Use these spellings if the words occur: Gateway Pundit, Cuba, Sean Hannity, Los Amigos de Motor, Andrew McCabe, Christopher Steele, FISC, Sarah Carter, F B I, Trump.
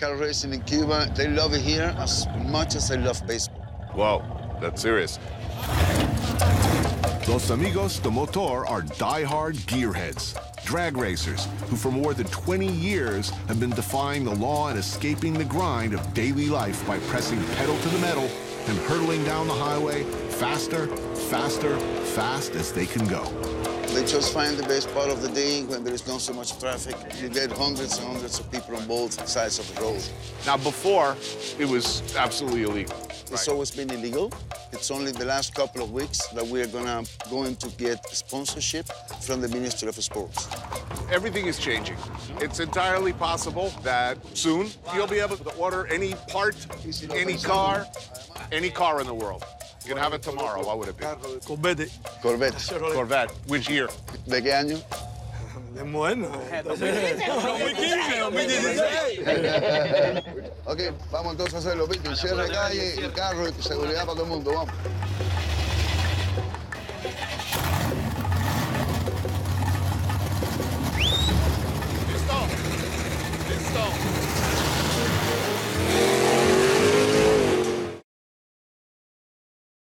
car racing in Cuba. They love it here as much as they love baseball. Wow, that's serious. Los Amigos de Motor are diehard gearheads, drag racers who for more than 20 years have been defying the law and escaping the grind of daily life by pressing pedal to the metal and hurtling down the highway faster, faster, fast as they can go. They just find the best part of the day when there is not so much traffic. You get hundreds and hundreds of people on both sides of the road. Now, before, it was absolutely illegal. It's always been illegal. It's only the last couple of weeks that we are going to get sponsorship from the Ministry of Sports. Everything is changing. It's entirely possible that soon you'll be able to order any part, any car in the world. You can have it tomorrow. What would it be? Corvette. Which year? ¿De qué año? Bueno. 2015, 2016. Ok, vamos entonces a hacerlo, Víctor. Cierre calle, el carro y seguridad para todo el mundo, vamos.